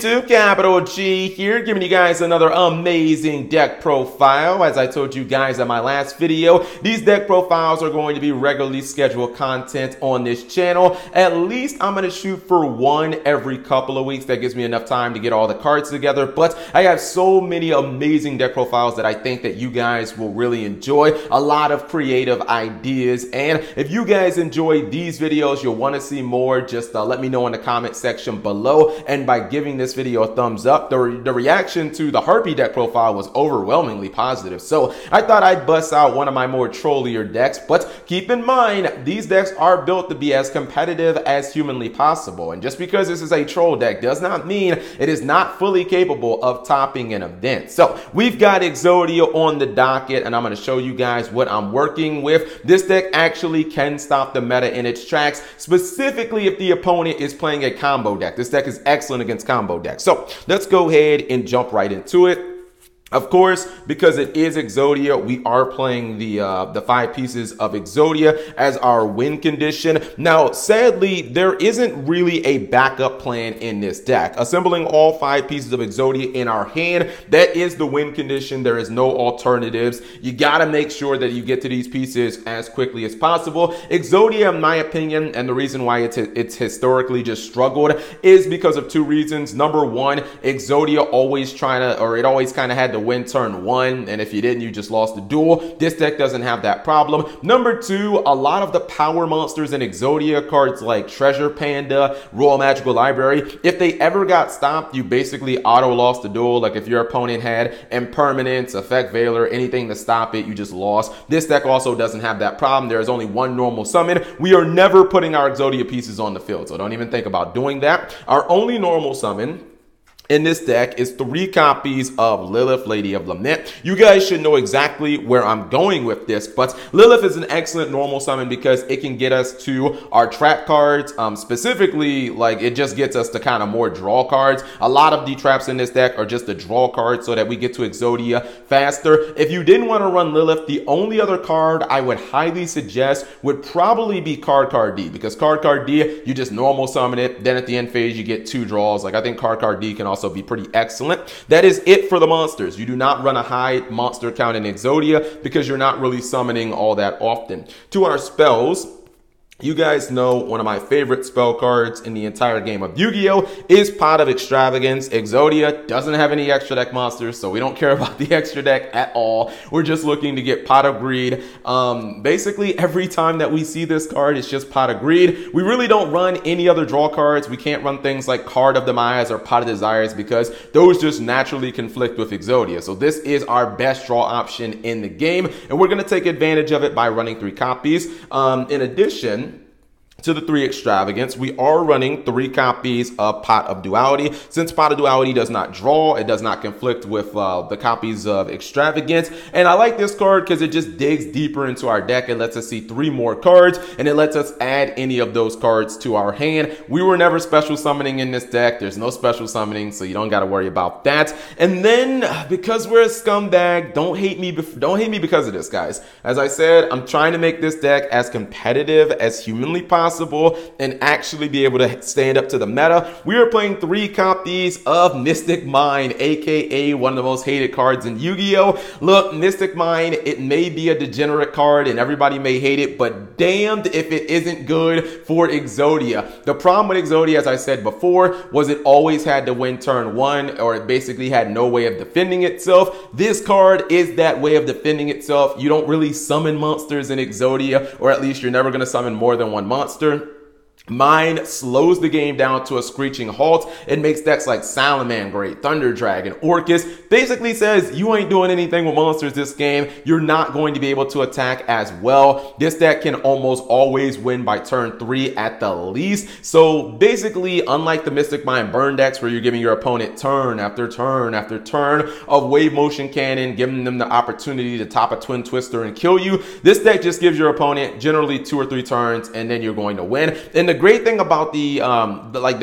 YouTube, Capital G here, giving you guys another amazing deck profile. As I told you guys in my last video, these deck profiles are going to be regularly scheduled content on this channel. At least I'm going to shoot for one every couple of weeks. That gives me enough time to get all the cards together. But I have so many amazing deck profiles that I think that you guys will really enjoy. A lot of creative ideas. And if you guys enjoy these videos, you'll want to see more, just let me know in the comment section below. And by giving this video a thumbs up, the reaction to the Harpy deck profile was overwhelmingly positive. So I thought I'd bust out one of my more trollier decks, but keep in mind, these decks are built to be as competitive as humanly possible. And just because this is a troll deck does not mean it is not fully capable of topping an event. So we've got Exodia on the docket, and I'm going to show you guys what I'm working with. This deck actually can stop the meta in its tracks, specifically if the opponent is playing a combo deck. This deck is excellent against combo decks. So let's go ahead and jump right into it. Of course, because it is Exodia, we are playing the 5 pieces of Exodia as our win condition. Now, sadly, there isn't really a backup plan in this deck. Assembling all 5 pieces of Exodia in our hand, that is the win condition. There is no alternatives. You gotta make sure that you get to these pieces as quickly as possible. Exodia, in my opinion, and the reason why it's historically just struggled is because of 2 reasons. Number one, Exodia always had to win turn 1, and if you didn't, you just lost the duel. This deck doesn't have that problem. Number 2, a lot of the power monsters in Exodia, cards like Treasure Panda, Royal Magical Library, if they ever got stopped, you basically auto lost the duel. Like if your opponent had Impermanence, Effect Veiler, anything to stop it, you just lost. This deck also doesn't have that problem. There is only 1 normal summon. We are never putting our Exodia pieces on the field, so don't even think about doing that. Our only normal summon in this deck is 3 copies of Lilith, Lady of Lament. You guys should know exactly where I'm going with this, but Lilith is an excellent normal summon because it can get us to our trap cards. Specifically, like, it just gets us to kind of more draw cards. A lot of the traps in this deck are just the draw cards so that we get to Exodia faster. If you didn't want to run Lilith, the only other card I would highly suggest would probably be Card D, because Card D, you just normal summon it, then at the end phase you get 2 draws. Like, I think Card D can also be pretty excellent. That is it for the monsters. You do not run a high monster count in Exodia because you're not really summoning all that often. To our spells, you guys know one of my favorite spell cards in the entire game of Yu-Gi-Oh! Is Pot of Extravagance. Exodia doesn't have any extra deck monsters, so we don't care about the extra deck at all. We're just looking to get Pot of Greed. Basically, every time that we see this card, it's just Pot of Greed. We really don't run any other draw cards. We can't run things like Card of Demise or Pot of Desires because those just naturally conflict with Exodia. So this is our best draw option in the game, and we're going to take advantage of it by running 3 copies. In addition to the 3 extravagance, we are running 3 copies of Pot of Duality. Since Pot of Duality does not draw, it does not conflict with the copies of extravagance. And I like this card because it just digs deeper into our deck. It lets us see 3 more cards, and it lets us add any of those cards to our hand. We were never special summoning in this deck. There's no special summoning, so you don't got to worry about that. And then, because we're a scumbag, don't hate me because of this, guys. As I said, I'm trying to make this deck as competitive as humanly possible and actually be able to stand up to the meta. We are playing 3 copies of Mystic Mine, aka one of the most hated cards in Yu-Gi-Oh! Look, Mystic Mine, it may be a degenerate card and everybody may hate it, but damned if it isn't good for Exodia. The problem with Exodia, as I said before, was it always had to win turn 1, or it basically had no way of defending itself. This card is that way of defending itself. You don't really summon monsters in Exodia, or at least you're never going to summon more than 1 monster. Mine slows the game down to a screeching halt. It makes decks like Salaman great, Thunder Dragon, Orcus. Basically says you ain't doing anything with monsters this game. You're not going to be able to attack as well. This deck can almost always win by turn 3 at the least. So basically, unlike the Mystic Mine burn decks where you're giving your opponent turn after turn after turn of wave motion cannon, giving them the opportunity to top a twin twister and kill you, this deck just gives your opponent generally 2 or 3 turns and then you're going to win. And the great thing about the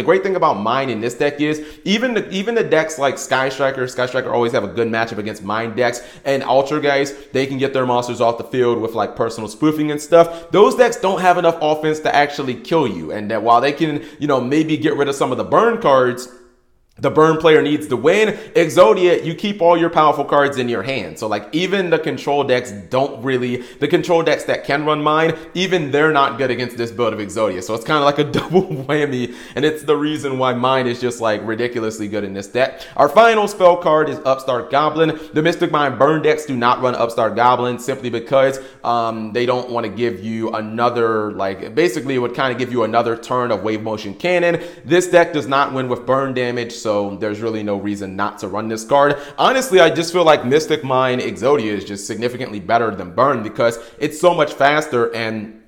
great thing about Mine in this deck is even the decks like Sky Striker always have a good matchup against Mine decks, and Ultra guys, they can get their monsters off the field with like personal spoofing and stuff. Those decks don't have enough offense to actually kill you, and that while they can, you know, maybe get rid of some of the burn cards, The burn player needs to win. Exodia, you keep all your powerful cards in your hand. So like even the control decks don't really, the control decks that can run mine, even they're not good against this build of Exodia. So it's kind of like a double whammy. And it's the reason why mine is just like ridiculously good in this deck. Our final spell card is Upstart Goblin. The Mystic Mine burn decks do not run Upstart Goblin simply because they don't want to give you another, like basically it would kind of give you another turn of Wave Motion Cannon. This deck does not win with burn damage. So there's really no reason not to run this card. Honestly, I just feel like Mystic Mine Exodia is just significantly better than Burn because it's so much faster and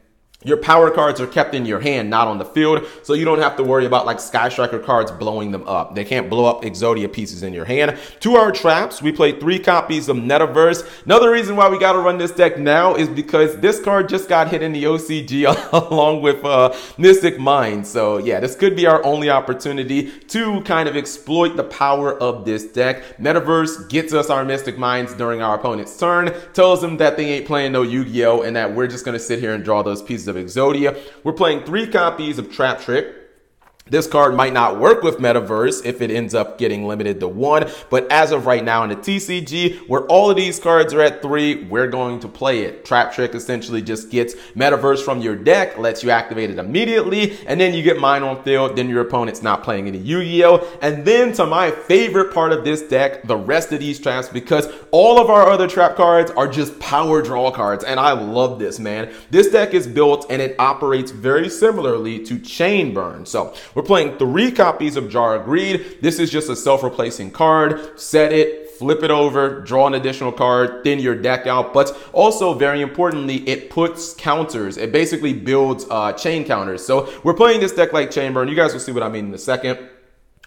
your power cards are kept in your hand, not on the field. So you don't have to worry about like Sky Striker cards blowing them up. They can't blow up Exodia pieces in your hand. To our traps, we played 3 copies of Metaverse. Another reason why we got to run this deck now is because this card just got hit in the OCG along with Mystic Mine. So yeah, this could be our only opportunity to kind of exploit the power of this deck. Metaverse gets us our Mystic Mines during our opponent's turn, tells them that they ain't playing no Yu-Gi-Oh! And that we're just going to sit here and draw those pieces of Exodia. We're playing 3 copies of Trap Trick. This card might not work with Metaverse if it ends up getting limited to 1, but as of right now in the TCG, where all of these cards are at 3, we're going to play it. Trap Trick essentially just gets Metaverse from your deck, lets you activate it immediately, and then you get Mine on field, then your opponent's not playing any Yu-Gi-Oh! And then to my favorite part of this deck, the rest of these traps, because all of our other trap cards are just power draw cards, and I love this, man. This deck is built and it operates very similarly to Chain Burn. So we're playing 3 copies of Jar of Greed. This is just a self-replacing card. Set it, flip it over, draw an additional card, thin your deck out. But also, very importantly, it puts counters. It basically builds chain counters. So we're playing this deck like Chain Burn. You guys will see what I mean in a second.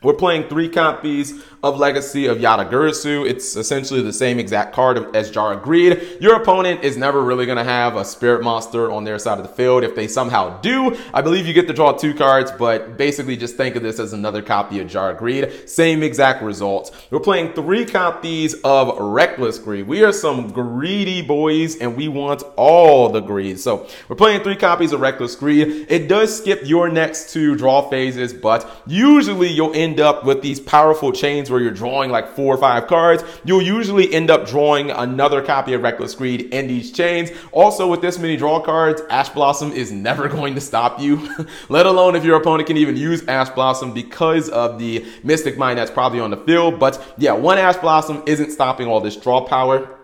We're playing 3 copies of Legacy of Yata-Garasu. It's essentially the same exact card as Jar of Greed. Your opponent is never really going to have a spirit monster on their side of the field. If they somehow do, I believe you get to draw 2 cards, but basically just think of this as another copy of Jar of Greed. Same exact results. We're playing 3 copies of Reckless Greed. We are some greedy boys and we want all the greed. So we're playing 3 copies of Reckless Greed. It does skip your next 2 draw phases, but usually you'll end up with these powerful chains where you're drawing like 4 or 5 cards. You'll usually end up drawing another copy of Reckless Greed in these chains. Also, with this many draw cards, Ash Blossom is never going to stop you, let alone if your opponent can even use Ash Blossom because of the Mystic Mine that's probably on the field. But yeah, 1 Ash Blossom isn't stopping all this draw power.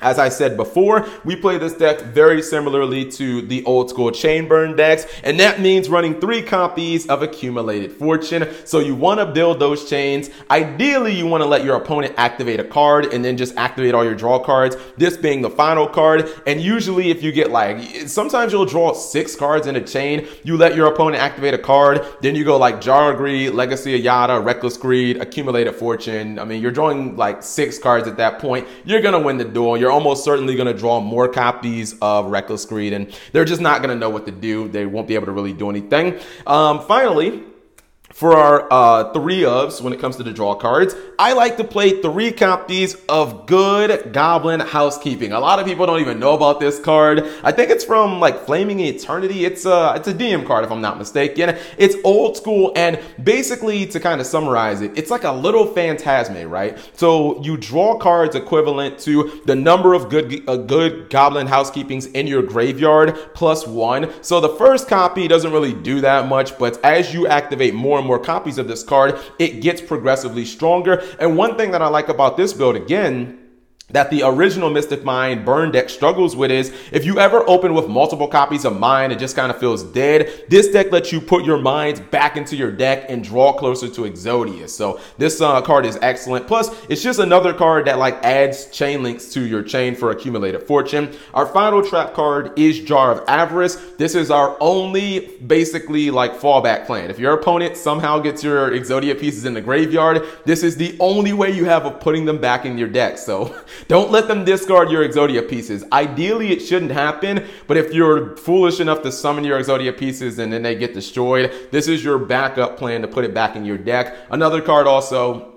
As I said before, we play this deck very similarly to the old school Chain Burn decks, and that means running 3 copies of Accumulated Fortune. So you want to build those chains. Ideally, you want to let your opponent activate a card and then just activate all your draw cards, this being the final card. And usually if you get like, sometimes you'll draw 6 cards in a chain, you let your opponent activate a card, then you go like Jar of Greed, Legacy of Yata, Reckless Greed, Accumulated Fortune. I mean, you're drawing like 6 cards at that point. You're going to win the duel. You're almost certainly going to draw more copies of Reckless Greed, and they're just not going to know what to do. They won't be able to really do anything. Finally, for our 3 ofs, when it comes to the draw cards, I like to play 3 copies of Good Goblin Housekeeping. A lot of people don't even know about this card. I think it's from like Flaming Eternity. It's a DM card if I'm not mistaken. It's old school, and basically, to kind of summarize it, it's like a little Phantasme, right? So you draw cards equivalent to the number of good Goblin Housekeepings in your graveyard plus 1. So the first copy doesn't really do that much, but as you activate more and more copies of this card, it gets progressively stronger. And one thing that I like about this build, again, that the original Mystic Mine burn deck struggles with is if you ever open with multiple copies of Mine, it just kind of feels dead. This deck lets you put your Mines back into your deck and draw closer to Exodia. So this card is excellent. Plus, it's just another card that like adds chain links to your chain for Accumulated Fortune. Our final trap card is Jar of Avarice. This is our only basically like fallback plan. If your opponent somehow gets your Exodia pieces in the graveyard, this is the only way you have of putting them back in your deck. So don't let them discard your Exodia pieces. Ideally, it shouldn't happen, but if you're foolish enough to summon your Exodia pieces and then they get destroyed, this is your backup plan to put it back in your deck. Another card also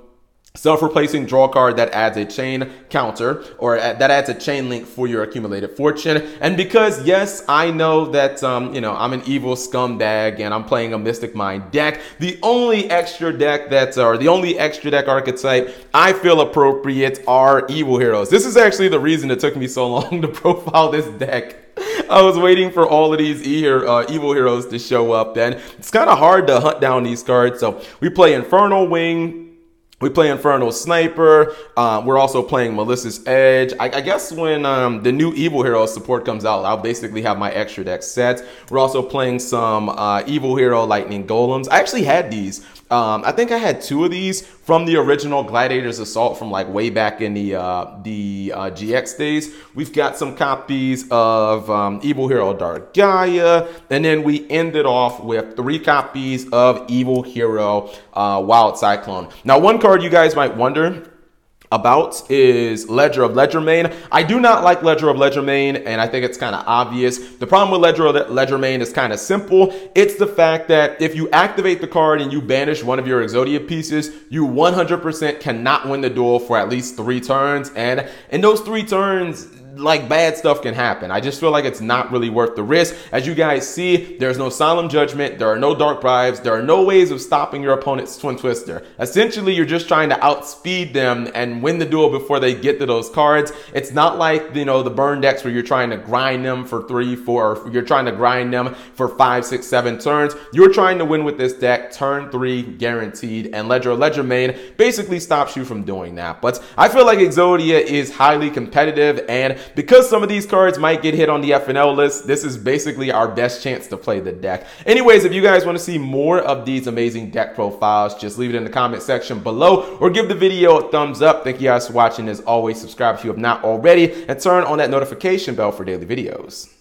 Self-replacing draw card that adds a chain counter, or that adds a chain link for your accumulated fortune. And because, yes, I know that, you know, I'm an evil scumbag and I'm playing a Mystic Mine deck, the only extra deck that's, or the only extra deck archetype I feel appropriate are Evil Heroes. This is actually the reason it took me so long to profile this deck. I was waiting for all of these evil heroes to show up, and it's kind of hard to hunt down these cards. So we play Infernal Wing. We play Infernal Sniper. We're also playing Melissa's Edge. I guess when the new Evil Hero support comes out, I'll basically have my extra deck set. We're also playing some Evil Hero Lightning Golems. I actually had these. I think I had two of these from the original Gladiator's Assault from like way back in the GX days. We've got some copies of Evil Hero Dark Gaia, and then we ended off with three copies of Evil Hero Wild Cyclone. Now, one card you guys might wonder about is Ledger of Legerdemain. I do not like Ledger of Legerdemain, and I think it's kind of obvious. The problem with Ledger of Legerdemain is kind of simple. It's the fact that if you activate the card and you banish one of your Exodia pieces, you 100% cannot win the duel for at least 3 turns, and in those 3 turns, like, bad stuff can happen. I just feel like it's not really worth the risk. As you guys see, there's no Solemn Judgment, there are no Dark Bribes, there are no ways of stopping your opponent's Twin Twister. Essentially, you're just trying to outspeed them and win the duel before they get to those cards. It's not like, you know, the burn decks where you're trying to grind them for 3, 4, or you're trying to grind them for 5, 6, 7 turns. You're trying to win with this deck, turn 3 guaranteed, and Ledger of Legerdemain basically stops you from doing that. But I feel like Exodia is highly competitive, and because some of these cards might get hit on the FNL list, this is basically our best chance to play the deck. Anyways, if you guys want to see more of these amazing deck profiles, just leave it in the comment section below or give the video a thumbs up. Thank you guys for watching. As always, subscribe if you have not already and turn on that notification bell for daily videos.